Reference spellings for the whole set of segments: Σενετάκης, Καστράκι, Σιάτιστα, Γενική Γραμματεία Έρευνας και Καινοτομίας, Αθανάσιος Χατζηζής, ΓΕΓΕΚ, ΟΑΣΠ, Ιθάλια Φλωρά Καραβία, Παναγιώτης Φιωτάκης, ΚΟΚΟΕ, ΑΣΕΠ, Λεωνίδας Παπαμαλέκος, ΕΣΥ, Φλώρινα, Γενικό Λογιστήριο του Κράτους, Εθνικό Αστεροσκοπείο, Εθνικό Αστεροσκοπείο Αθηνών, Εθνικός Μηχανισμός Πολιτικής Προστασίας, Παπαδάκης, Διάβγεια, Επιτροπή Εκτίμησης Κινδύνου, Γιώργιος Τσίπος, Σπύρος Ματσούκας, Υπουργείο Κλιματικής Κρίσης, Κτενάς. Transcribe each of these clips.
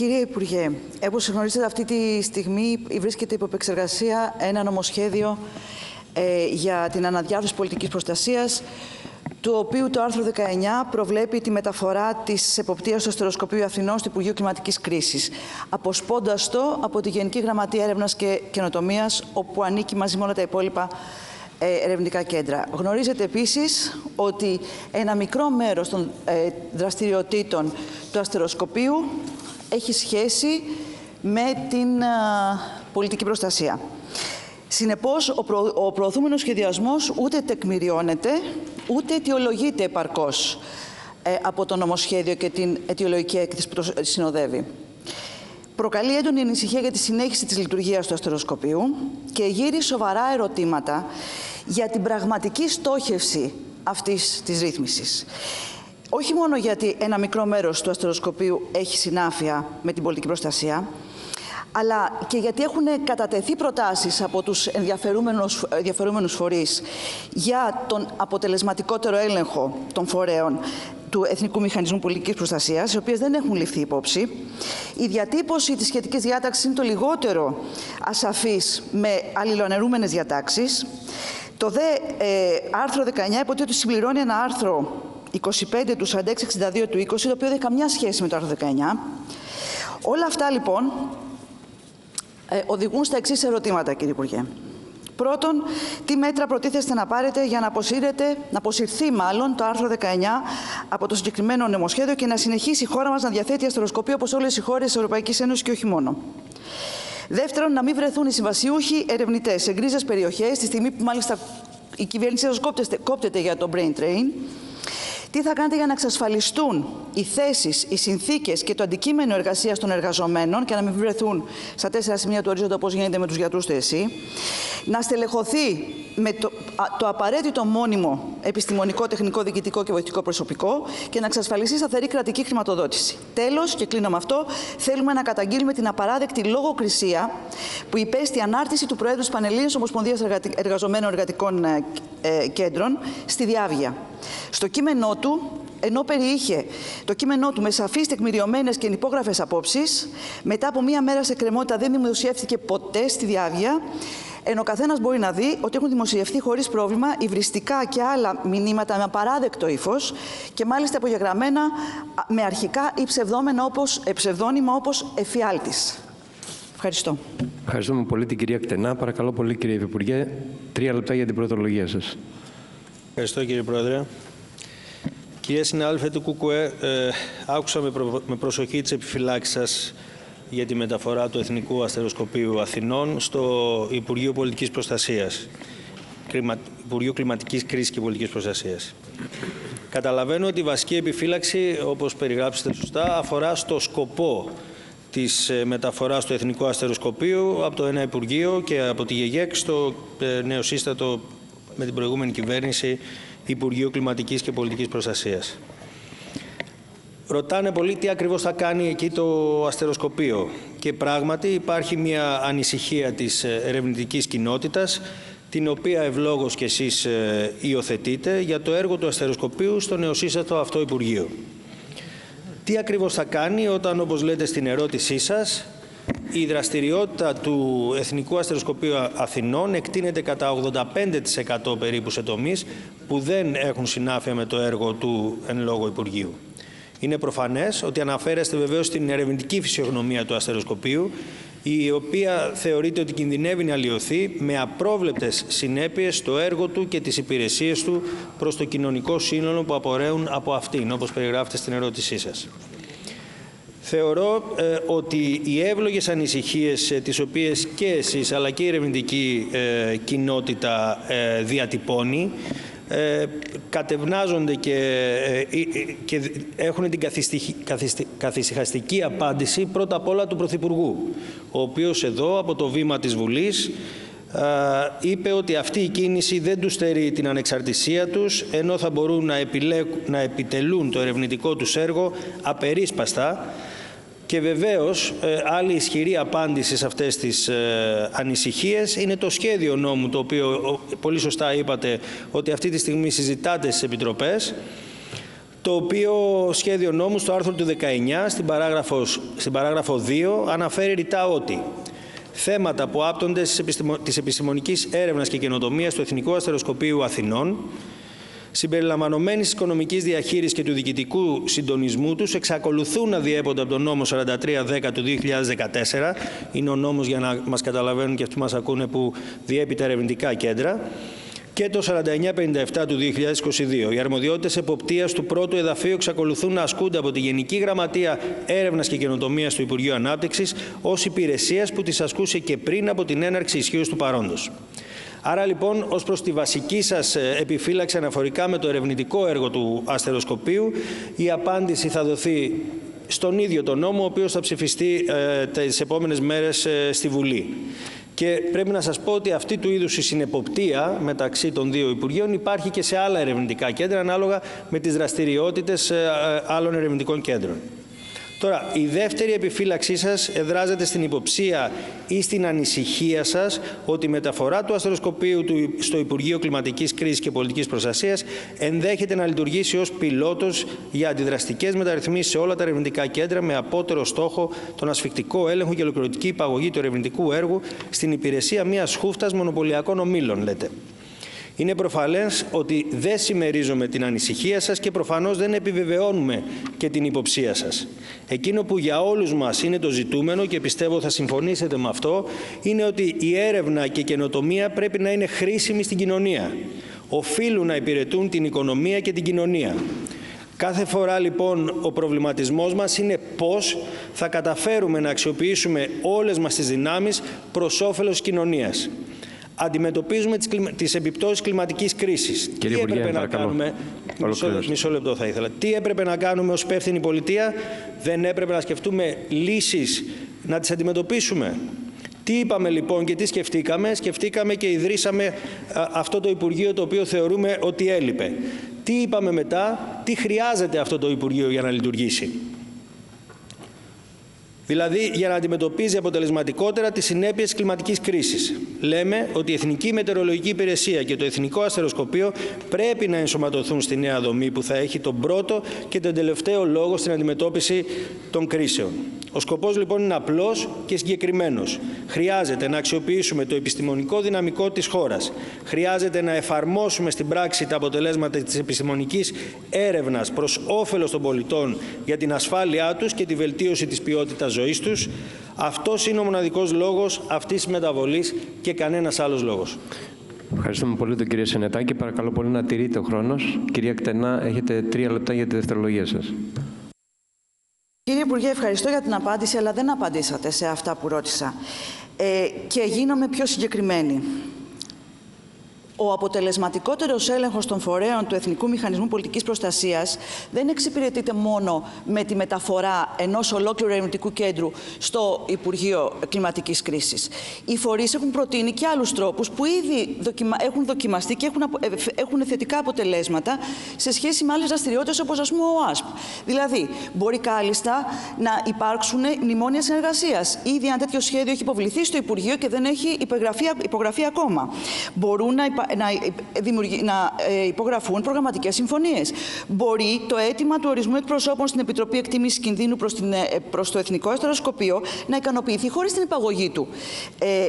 Κύριε Υπουργέ, όπως γνωρίζετε, αυτή τη στιγμή βρίσκεται υπό επεξεργασία ένα νομοσχέδιο για την αναδιάρθρωση πολιτικής προστασίας, του οποίου το άρθρο 19 προβλέπει τη μεταφορά της εποπτείας του Αστεροσκοπείου Αθηνών στο Υπουργείο Κλιματικής Κρίσης, αποσπώντας το από τη Γενική Γραμματεία Έρευνας και Καινοτομίας, όπου ανήκει μαζί με όλα τα υπόλοιπα ερευνητικά κέντρα. Γνωρίζετε επίσης ότι ένα μικρό μέρος των δραστηριοτήτων του αστεροσκοπείου έχει σχέση με την πολιτική προστασία. Συνεπώς, ο προωθούμενος σχεδιασμός ούτε τεκμηριώνεται, ούτε αιτιολογείται επαρκώς από το νομοσχέδιο και την αιτιολογική έκθεση που το συνοδεύει. Προκαλεί έντονη ανησυχία για τη συνέχιση της λειτουργίας του αστεροσκοπείου και γύρει σοβαρά ερωτήματα για την πραγματική στόχευση αυτής της ρύθμισης. Όχι μόνο γιατί ένα μικρό μέρος του αστεροσκοπείου έχει συνάφεια με την πολιτική προστασία, αλλά και γιατί έχουν κατατεθεί προτάσεις από τους ενδιαφερούμενους φορείς για τον αποτελεσματικότερο έλεγχο των φορέων του Εθνικού Μηχανισμού Πολιτικής Προστασίας, οι οποίες δεν έχουν ληφθεί υπόψη. Η διατύπωση της σχετικής διάταξης είναι το λιγότερο ασαφής, με αλληλοαναιρούμενες διατάξεις. Το δε άρθρο 19 υποτίθεται συμπληρώνει ένα άρθρο 25 του 46-62 του 20, το οποίο δεν έχει καμιά σχέση με το άρθρο 19. Όλα αυτά, λοιπόν, οδηγούν στα εξής ερωτήματα, κύριε Υπουργέ. Πρώτον, τι μέτρα προτίθεστε να πάρετε για να αποσυρθεί το άρθρο 19 από το συγκεκριμένο νομοσχέδιο και να συνεχίσει η χώρα μας να διαθέτει αστεροσκοπείο όπως όλες οι χώρες της Ευρωπαϊκής Ένωσης και όχι μόνο. Δεύτερον, να μην βρεθούν οι συμβασιούχοι ερευνητές σε γκρίζες περιοχές, τη στιγμή που μάλιστα η κυβέρνησή σας κόπτεται για το brain drain. Τι θα κάνετε για να εξασφαλιστούν οι θέσεις, οι συνθήκες και το αντικείμενο εργασίας των εργαζομένων και να μην βρεθούν στα 4 σημεία του ορίζοντα, όπως γίνεται με τους γιατρούς του ΕΣΥ. Να στελεχωθεί με το απαραίτητο μόνιμο επιστημονικό, τεχνικό, διοικητικό και βοηθητικό προσωπικό και να εξασφαλιστεί σταθερή κρατική χρηματοδότηση. Τέλος, και κλείνω με αυτό, θέλουμε να καταγγείλουμε την απαράδεκτη λογοκρισία που υπέστη ανάρτηση του Προέδρου της Πανελλήνιας Ομοσπονδίας Εργαζομένων Εργατικών Κέντρων στη Διάβγεια. Στο κείμενό του, ενώ περιείχε το κείμενό του με σαφείς, τεκμηριωμένες και ενυπόγραφες απόψεις, μετά από μία μέρα σε κρεμότητα δεν δημοσιεύθηκε ποτέ στη Διάβγεια, ενώ ο καθένας μπορεί να δει ότι έχουν δημοσιευτεί χωρίς πρόβλημα υβριστικά και άλλα μηνύματα με απαράδεκτο ύφος και μάλιστα απογεγραμμένα με αρχικά ή ψευδόνυμα όπως εφιάλτης. Ευχαριστώ. Ευχαριστούμε πολύ την κυρία Κτενά. Παρακαλώ πολύ, κύριε Υπουργέ, 3 λεπτά για την πρωτολογία σας. Ευχαριστώ, κύριε Πρόεδρε. Κυρία συνάδελφε του ΚΟΚΟΕ, άκουσα με προσοχή τις επιφυλάξεις σας για τη μεταφορά του Εθνικού Αστεροσκοπείου Αθηνών στο Υπουργείο Πολιτικής Προστασίας, Υπουργείο Κλιματικής Κρίσης και Πολιτικής Προστασίας. Καταλαβαίνω ότι η βασική επιφύλαξη, όπως περιγράψετε σωστά, αφορά στο σκοπό της μεταφοράς του Εθνικού Αστεροσκοπείου από το ένα Υπουργείο και από τη ΓΕΓΕΚ στο νεοσύστατο με την προηγούμενη κυβέρνηση Υπουργείο Κλιματικής και Πολιτικής Προστασίας. Ρωτάνε πολύ τι ακριβώς θα κάνει εκεί το αστεροσκοπείο. Και πράγματι υπάρχει μια ανησυχία της ερευνητικής κοινότητας, την οποία ευλόγως κι εσείς υιοθετείτε, για το έργο του αστεροσκοπείου στο νεοσύστατο αυτό Υπουργείο. Τι ακριβώς θα κάνει όταν, όπως λέτε στην ερώτησή σας, η δραστηριότητα του Εθνικού Αστεροσκοπείου Αθηνών εκτείνεται κατά 85% περίπου σε τομείς που δεν έχουν συνάφεια με το έργο του εν λόγω Υπουργείου. Είναι προφανές ότι αναφέρεστε βεβαίως στην ερευνητική φυσιογνωμία του αστεροσκοπείου, η οποία θεωρείται ότι κινδυνεύει να αλλοιωθεί με απρόβλεπτες συνέπειες στο έργο του και τις υπηρεσίες του προς το κοινωνικό σύνολο που απορρέουν από αυτήν, όπως περιγράφετε στην ερώτησή σας. Θεωρώ ότι οι εύλογες ανησυχίες τις οποίες και εσείς αλλά και η ερευνητική κοινότητα διατυπώνει κατευνάζονται και έχουν την καθησυχαστική απάντηση πρώτα απ' όλα του Πρωθυπουργού, ο οποίος εδώ από το βήμα της Βουλής είπε ότι αυτή η κίνηση δεν τους στερεί την ανεξαρτησία τους, ενώ θα μπορούν να επιτελούν το ερευνητικό τους έργο απερίσπαστα. Και βεβαίως άλλη ισχυρή απάντηση σε αυτές τις ανησυχίες είναι το σχέδιο νόμου, το οποίο πολύ σωστά είπατε ότι αυτή τη στιγμή συζητάτε στις επιτροπές, το οποίο σχέδιο νόμου στο άρθρο του 19, στην παράγραφο 2, αναφέρει ρητά ότι θέματα που άπτονται της επιστημονικής έρευνας και καινοτομίας του Εθνικού Αστεροσκοπείου Αθηνών, συμπεριλαμβανομένης της οικονομικής διαχείρισης και του διοικητικού συντονισμού τους, εξακολουθούν να διέπονται από τον νόμο 4310 του 2014. Είναι ο νόμος, για να μας καταλαβαίνουν και αυτοί μας ακούνε, που διέπει τα ερευνητικά κέντρα, και το 4957 του 2022. Οι αρμοδιότητες εποπτείας του πρώτου εδαφείου εξακολουθούν να ασκούνται από τη Γενική Γραμματεία Έρευνας και Καινοτομίας του Υπουργείου Ανάπτυξης ως υπηρεσίας που τις ασκούσε και πριν από την έναρξη ισχύως του παρόντος. Άρα λοιπόν, ως προς τη βασική σας επιφύλαξη αναφορικά με το ερευνητικό έργο του αστεροσκοπείου, η απάντηση θα δοθεί στον ίδιο τον νόμο, ο οποίος θα ψηφιστεί τις επόμενες μέρες στη Βουλή. Και πρέπει να σας πω ότι αυτή του είδους η συνεποπτεία μεταξύ των δύο Υπουργείων υπάρχει και σε άλλα ερευνητικά κέντρα, ανάλογα με τις δραστηριότητες άλλων ερευνητικών κέντρων. Τώρα, η δεύτερη επιφύλαξή σας εδράζεται στην υποψία ή στην ανησυχία σας ότι η μεταφορά του αστεροσκοπείου στο Υπουργείο Κλιματικής Κρίσης και Πολιτικής Προστασίας ενδέχεται να λειτουργήσει ως πιλότος για αντιδραστικές μεταρρυθμίσεις σε όλα τα ερευνητικά κέντρα, με απότερο στόχο τον ασφικτικό έλεγχο και ολοκληρωτική υπαγωγή του ερευνητικού έργου στην υπηρεσία μιας χούφτας μονοπωλιακών ομίλων, λέτε. Είναι προφανές ότι δεν συμμερίζομαι την ανησυχία σας και προφανώς δεν επιβεβαιώνουμε και την υποψία σας. Εκείνο που για όλους μας είναι το ζητούμενο, και πιστεύω θα συμφωνήσετε με αυτό, είναι ότι η έρευνα και η καινοτομία πρέπει να είναι χρήσιμη στην κοινωνία. Οφείλουν να υπηρετούν την οικονομία και την κοινωνία. Κάθε φορά λοιπόν ο προβληματισμός μας είναι πώς θα καταφέρουμε να αξιοποιήσουμε όλες μας τις δυνάμεις προς όφελος της κοινωνίας. Αντιμετωπίζουμε τις επιπτώσεις κλιματικής κρίσης. Κύριε Υπουργέ, έπρεπε να κάνουμε... Μισό λεπτό θα ήθελα. Τι έπρεπε να κάνουμε ως υπεύθυνη πολιτεία? Δεν έπρεπε να σκεφτούμε λύσεις, να τις αντιμετωπίσουμε? Τι είπαμε λοιπόν και τι σκεφτήκαμε? Σκεφτήκαμε και ιδρύσαμε αυτό το Υπουργείο, το οποίο θεωρούμε ότι έλειπε. Τι είπαμε μετά? Τι χρειάζεται αυτό το Υπουργείο για να λειτουργήσει? Δηλαδή, για να αντιμετωπίζει αποτελεσματικότερα τις συνέπειες της κλιματικής κρίσης. Λέμε ότι η Εθνική Μετεωρολογική Υπηρεσία και το Εθνικό Αστεροσκοπείο πρέπει να ενσωματωθούν στη νέα δομή που θα έχει τον πρώτο και τον τελευταίο λόγο στην αντιμετώπιση των κρίσεων. Ο σκοπός λοιπόν είναι απλός και συγκεκριμένος. Χρειάζεται να αξιοποιήσουμε το επιστημονικό δυναμικό της χώρας. Χρειάζεται να εφαρμόσουμε στην πράξη τα αποτελέσματα της επιστημονικής έρευνας προς όφελος των πολιτών για την ασφάλειά τους και τη βελτίωση της ποιότητας ζωής τους. Αυτός είναι ο μοναδικός λόγος αυτής της μεταβολής και κανένας άλλος λόγος. Ευχαριστούμε πολύ τον κύριο Σενετάκη. Παρακαλώ πολύ να τηρείτε ο χρόνος. Κυρία Κτενά, έχετε 3 λεπτά για τη δευτερολογία σας. Κύριε Υπουργέ, ευχαριστώ για την απάντηση, αλλά δεν απαντήσατε σε αυτά που ρώτησα. Και γίνομαι πιο συγκεκριμένη. Ο αποτελεσματικότερος έλεγχος των φορέων του Εθνικού Μηχανισμού Πολιτικής Προστασίας δεν εξυπηρετείται μόνο με τη μεταφορά ενός ολόκληρου ερευνητικού κέντρου στο Υπουργείο Κλιματικής Κρίσης. Οι φορείς έχουν προτείνει και άλλους τρόπους που ήδη έχουν δοκιμαστεί και έχουν θετικά αποτελέσματα σε σχέση με άλλες δραστηριότητες, όπως ας πούμε ο ΟΑΣΠ. Δηλαδή, μπορεί κάλλιστα να υπάρξουν μνημόνια συνεργασίας. Ήδη ένα τέτοιο σχέδιο έχει υποβληθεί στο Υπουργείο και δεν έχει υπογραφεί ακόμα. Μπορούν να υπογραφούν προγραμματικές συμφωνίες. Μπορεί το αίτημα του ορισμού εκπροσώπων στην Επιτροπή Εκτίμησης Κινδύνου προς το Εθνικό Αστεροσκοπείο να ικανοποιηθεί χωρίς την υπαγωγή του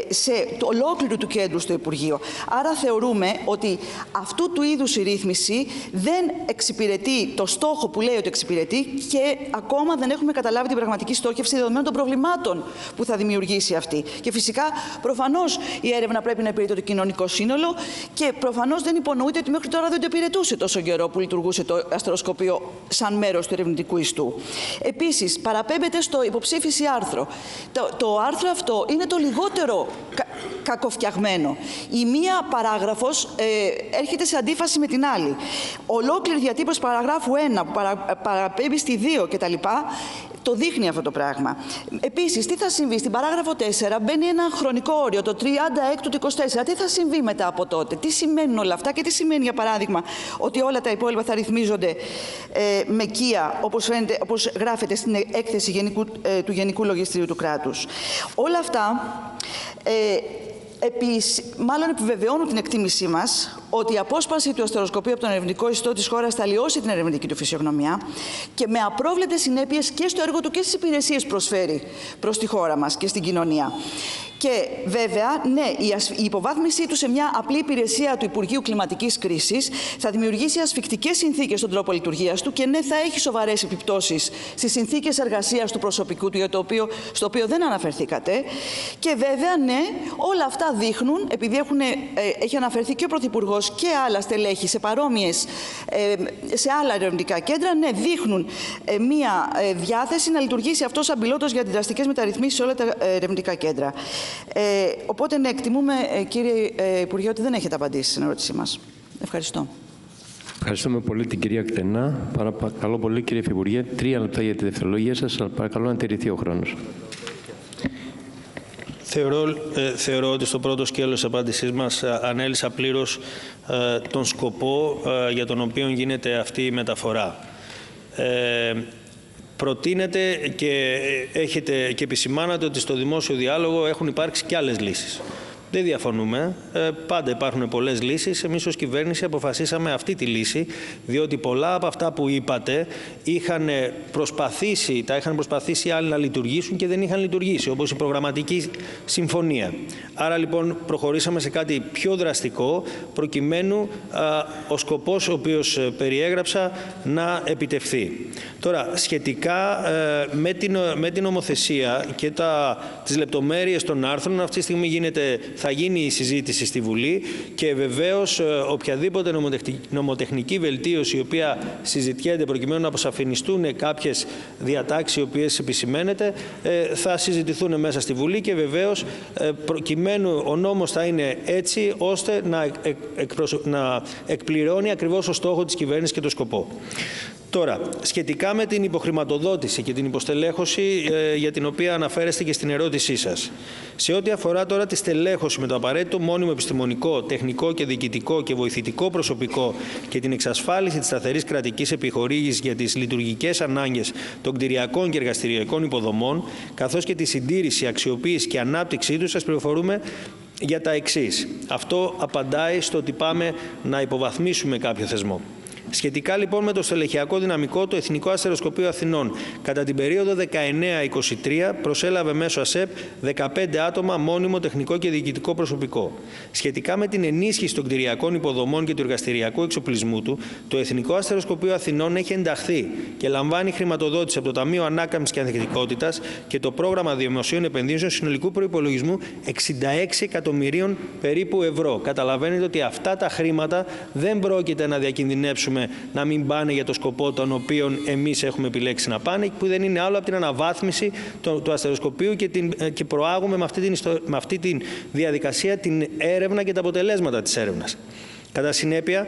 σε το ολόκληρο του κέντρου στο Υπουργείο. Άρα θεωρούμε ότι αυτού του είδους η ρύθμιση δεν εξυπηρετεί το στόχο που λέει ότι εξυπηρετεί, και ακόμα δεν έχουμε καταλάβει την πραγματική στόχευση δεδομένων των προβλημάτων που θα δημιουργήσει αυτή. Και φυσικά προφανώς η έρευνα πρέπει να υπηρετεί το κοινωνικό σύνολο. Και προφανώς δεν υπονοείται ότι μέχρι τώρα δεν το υπηρετούσε τόσο καιρό που λειτουργούσε το αστεροσκοπείο σαν μέρος του ερευνητικού ιστού. Επίσης, παραπέμπεται στο υποψήφιση άρθρο. Το άρθρο αυτό είναι το λιγότερο κακοφτιαγμένο. Η μία παράγραφος έρχεται σε αντίφαση με την άλλη. Ολόκληρη διατύπωση παραγράφου 1 που παραπέμπει στη 2 κτλ. Το δείχνει αυτό το πράγμα. Επίσης, τι θα συμβεί? Στην παράγραφο 4 μπαίνει ένα χρονικό όριο, το 36 του 24. Τι θα συμβεί μετά από τότε? Τι σημαίνουν όλα αυτά και τι σημαίνει, για παράδειγμα, ότι όλα τα υπόλοιπα θα ρυθμίζονται με κία, όπως γράφεται στην έκθεση του Γενικού Λογιστήριου του Κράτους. Όλα αυτά, μάλλον επιβεβαιώνουν την εκτίμησή μας ότι η απόσπαση του αστεροσκοπείου από τον ερευνητικό ιστό της χώρας θα λιώσει την ερευνητική του φυσιογνωμία και με απρόβλεπτες συνέπειες και στο έργο του και στις υπηρεσίες προσφέρει προς τη χώρα μας και στην κοινωνία. Και βέβαια, ναι, η υποβάθμιση του σε μια απλή υπηρεσία του Υπουργείου Κλιματικής Κρίσης θα δημιουργήσει ασφικτικές συνθήκες στον τρόπο λειτουργίας του και ναι, θα έχει σοβαρές επιπτώσεις στις συνθήκες εργασίας του προσωπικού του, για το οποίο, στο οποίο δεν αναφερθήκατε. Και βέβαια, ναι, όλα αυτά δείχνουν, επειδή έχει αναφερθεί και ο Πρωθυπουργός και άλλα στελέχη σε παρόμοιες, σε άλλα ερευνητικά κέντρα, ναι, δείχνουν μια διάθεση να λειτουργήσει αυτό σαν πιλότος για δραστικές μεταρρυθμίσεις σε όλα τα ερευνητικά κέντρα. Οπότε, ναι, εκτιμούμε, κύριε Υπουργέ, ότι δεν έχετε απαντήσει στην ερώτησή μας. Ευχαριστώ. Ευχαριστούμε πολύ την κυρία Κτενά. Παρακαλώ πολύ, κύριε Υφυπουργέ, 3 λεπτά για τη δευτερολογία σας, αλλά παρακαλώ να τηρηθεί ο χρόνος. Θεωρώ ότι στο πρώτο σκέλος της απάντησής μας ανέλησα πλήρως τον σκοπό για τον οποίο γίνεται αυτή η μεταφορά. Προτείνετε και έχετε και επισημάνατε ότι στο δημόσιο διάλογο έχουν υπάρξει και άλλες λύσεις. Δεν διαφωνούμε. Πάντα υπάρχουν πολλές λύσεις. Εμείς ως κυβέρνηση αποφασίσαμε αυτή τη λύση, διότι πολλά από αυτά που είπατε τα είχαν προσπαθήσει άλλοι να λειτουργήσουν και δεν είχαν λειτουργήσει, όπως η προγραμματική συμφωνία. Άρα λοιπόν προχωρήσαμε σε κάτι πιο δραστικό, προκειμένου ο σκοπός ο οποίος περιέγραψα να επιτευχθεί. Τώρα, σχετικά με την νομοθεσία και τις λεπτομέρειες των άρθρων, αυτή τη στιγμή θα γίνει η συζήτηση στη Βουλή και βεβαίως οποιαδήποτε νομοτεχνική βελτίωση η οποία συζητιέται προκειμένου να αποσαφινιστούν κάποιες διατάξεις οι οποίες επισημαίνεται θα συζητηθούν μέσα στη Βουλή και βεβαίως προκειμένου ο νόμος θα είναι έτσι ώστε να εκπληρώνει ακριβώς το στόχο της κυβέρνησης και το σκοπό. Τώρα, σχετικά με την υποχρηματοδότηση και την υποστελέχωση για την οποία αναφέρεστε και στην ερώτησή σας. Σε ό,τι αφορά τώρα τη στελέχωση με το απαραίτητο μόνιμο επιστημονικό, τεχνικό και διοικητικό και βοηθητικό προσωπικό και την εξασφάλιση της σταθερής κρατικής επιχορήγησης για τις λειτουργικές ανάγκες των κτηριακών και εργαστηριακών υποδομών, καθώς και τη συντήρηση, αξιοποίηση και ανάπτυξή τους, σας πληροφορούμε για τα εξής. Αυτό απαντάει στο ότι πάμε να υποβαθμίσουμε κάποιο θεσμό. Σχετικά λοιπόν με το στελεχειακό δυναμικό, το Εθνικό Αστεροσκοπείο Αθηνών κατά την περίοδο 19-23 προσέλαβε μέσω ΑΣΕΠ 15 άτομα μόνιμο τεχνικό και διοικητικό προσωπικό. Σχετικά με την ενίσχυση των κτηριακών υποδομών και του εργαστηριακού εξοπλισμού του, το Εθνικό Αστεροσκοπείο Αθηνών έχει ενταχθεί και λαμβάνει χρηματοδότηση από το Ταμείο Ανάκαμψης και Ανθεκτικότητας και το πρόγραμμα δημοσίων επενδύσεων συνολικού προϋπολογισμού 66 εκατομμυρίων περίπου ευρώ. Καταλαβαίνετε ότι αυτά τα χρήματα δεν πρόκειται να διακινδυνεύσουμε να μην πάνε για το σκοπό τον οποίο εμείς έχουμε επιλέξει να πάνε, που δεν είναι άλλο από την αναβάθμιση του αστεροσκοπείου και προάγουμε με αυτή τη διαδικασία την έρευνα και τα αποτελέσματα της έρευνας. Κατά συνέπεια,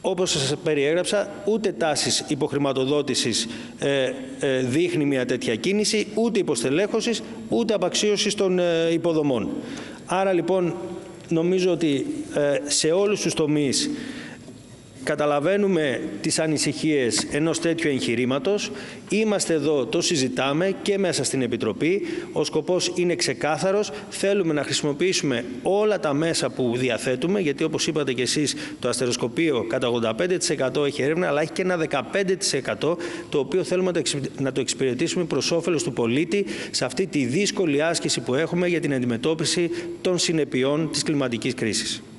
όπως σας περιέγραψα, ούτε τάσεις υποχρηματοδότησης δείχνει μια τέτοια κίνηση, ούτε υποστελέχωσης, ούτε απαξίωσης των υποδομών. Άρα λοιπόν νομίζω ότι σε όλους τους τομείς καταλαβαίνουμε τις ανησυχίες ενός τέτοιου εγχειρήματος. Είμαστε εδώ, το συζητάμε και μέσα στην Επιτροπή. Ο σκοπός είναι ξεκάθαρος. Θέλουμε να χρησιμοποιήσουμε όλα τα μέσα που διαθέτουμε, γιατί όπως είπατε και εσείς, το αστεροσκοπείο κατά 85% έχει έρευνα, αλλά έχει και ένα 15% το οποίο θέλουμε να το εξυπηρετήσουμε προς όφελος του πολίτη σε αυτή τη δύσκολη άσκηση που έχουμε για την αντιμετώπιση των συνεπειών της κλιματικής κρίσης.